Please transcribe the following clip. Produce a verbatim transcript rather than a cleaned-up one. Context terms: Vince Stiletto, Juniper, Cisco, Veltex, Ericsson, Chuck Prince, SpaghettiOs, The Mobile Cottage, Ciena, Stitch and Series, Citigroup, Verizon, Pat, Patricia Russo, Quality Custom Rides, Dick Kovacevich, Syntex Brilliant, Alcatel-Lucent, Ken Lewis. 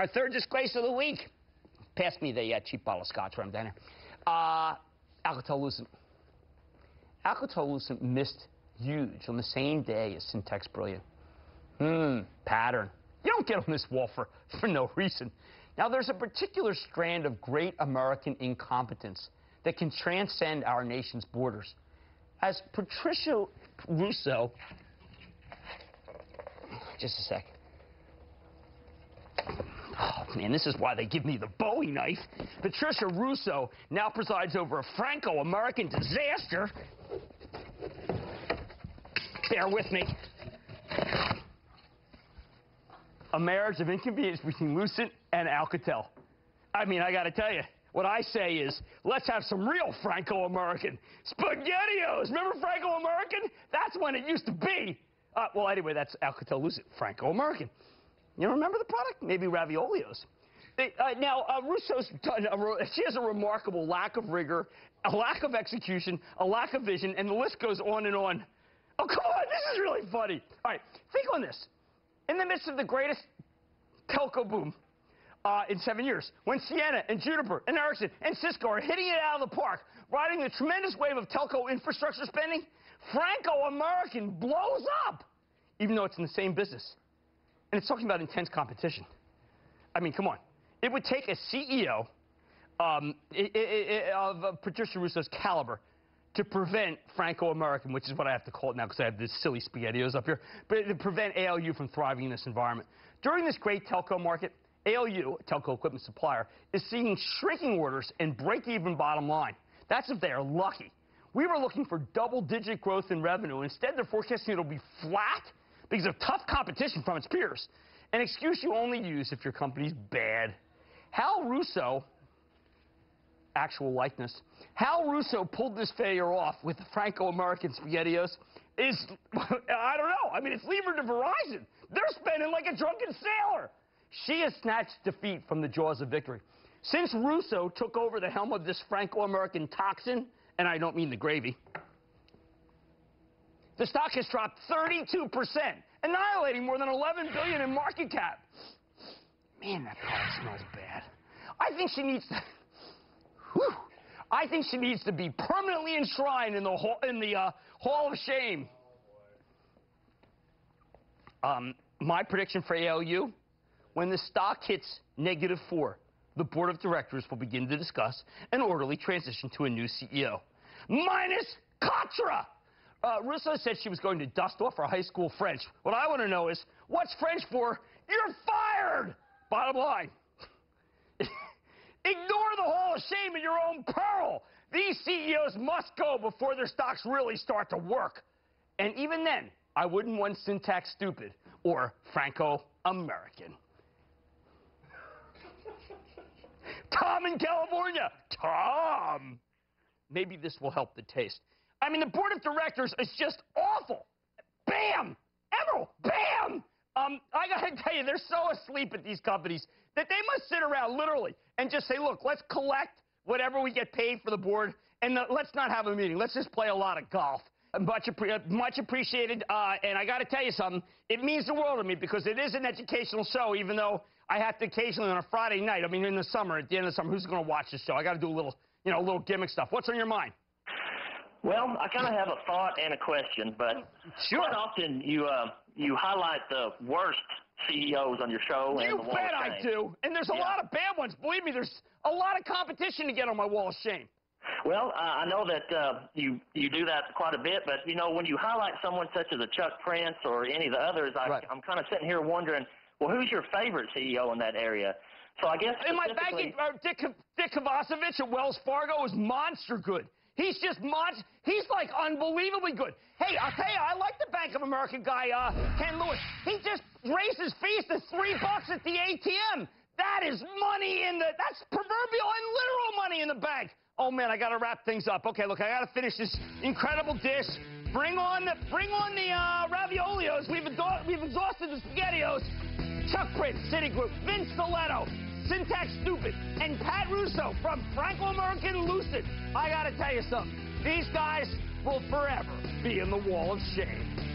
Our third disgrace of the week. Pass me the uh, cheap bottle of scotch when I'm down here. Uh, Alcatel-Lucent. Alcatel-Lucent missed huge on the same day as Syntex Brilliant. Hmm, pattern. You don't get on this wall for, for no reason. Now, there's a particular strand of great American incompetence that can transcend our nation's borders. As Patricia Russo... Just a sec. Oh, man, this is why they give me the Bowie knife. Patricia Russo now presides over a Franco-American disaster. Bear with me. A marriage of inconvenience between Lucent and Alcatel. I mean, I gotta tell you, what I say is, let's have some real Franco-American. SpaghettiOs! Remember Franco-American? That's when it used to be. Uh, well, anyway, that's Alcatel-Lucent, Franco-American. You remember the product? Maybe Raviolios. They, uh, now, uh, Russo's done, a, she has a remarkable lack of rigor, a lack of execution, a lack of vision, and the list goes on and on. Oh, come on, this is really funny. All right, think on this. In the midst of the greatest telco boom uh, in seven years, when Ciena and Juniper and Ericsson and Cisco are hitting it out of the park, riding the tremendous wave of telco infrastructure spending, Franco-American blows up, even though it's in the same business. And it's talking about intense competition. I mean, come on. It would take a C E O um, it, it, it, of uh, Patricia Russo's caliber to prevent Franco-American, which is what I have to call it now because I have this silly SpaghettiOs up here, but to prevent A L U from thriving in this environment. During this great telco market, A L U, telco equipment supplier, is seeing shrinking orders and break-even bottom line. That's if they are lucky. We were looking for double-digit growth in revenue. Instead, they're forecasting it'll be flat because of tough competition from its peers, an excuse you only use if your company's bad. Hal Russo... actual likeness. Hal Russo pulled this failure off with the Franco-American SpaghettiOs is, I don't know, I mean, it's levered to Verizon. They're spending like a drunken sailor. She has snatched defeat from the jaws of victory. Since Russo took over the helm of this Franco-American toxin, and I don't mean the gravy, the stock has dropped thirty-two percent, annihilating more than eleven billion dollars in market cap. Man, that product smells bad. I think she needs to... Whew. I think she needs to be permanently enshrined in the hall, in the uh, Hall of Shame. Um, my prediction for A L U, when the stock hits negative four, the board of directors will begin to discuss an orderly transition to a new C E O. Minus Katra! Uh, Russo said she was going to dust off her high school French. What I want to know is, what's French for? You're fired! Bottom line. Ignore the Hall of Shame in your own peril. These C E Os must go before their stocks really start to work. And even then, I wouldn't want Syntax Stupid or Franco-American. Tom in California. Tom. Maybe this will help the taste. I mean, the board of directors is just awful. Bam. Emerald. Bam. Um, I gotta tell you, they're so asleep at these companies that they must sit around literally and just say, look, let's collect whatever we get paid for the board, and the, let's not have a meeting. Let's just play a lot of golf. Much, appre much appreciated, uh, and I gotta tell you something. It means the world to me because it is an educational show, even though I have to occasionally on a Friday night, I mean, in the summer, at the end of the summer, who's gonna watch this show? I gotta do a little, you know, a little gimmick stuff. What's on your mind? Well, I kind of have a thought and a question, but sure. Quite often you uh, you highlight the worst C E Os on your show. You and the bet I do, and there's a yeah. lot of bad ones. Believe me, there's a lot of competition to get on my wall of shame. Well, uh, I know that uh, you you do that quite a bit, but you know when you highlight someone such as a Chuck Prince or any of the others, I, right. I'm kind of sitting here wondering, well, who's your favorite C E O in that area? So I guess in my banking, uh, Dick Dick Kovacevich at Wells Fargo is monster good. He's just monster. He's, like, unbelievably good. Hey, I'll tell you, I like the Bank of America guy, uh, Ken Lewis. He just raises fees to three bucks at the A T M. That is money in the... That's proverbial and literal money in the bank. Oh, man, I got to wrap things up. Okay, look, I got to finish this incredible dish. Bring on the, bring on the uh, raviolios. We've, we've exhausted the SpaghettiOs. Chuck Prince, Citigroup, Vince Stiletto, Syntex Stupid, and Pat Russo from Franco-American Lucent. I gotta tell you something. These guys will forever be in the Wall of Shame.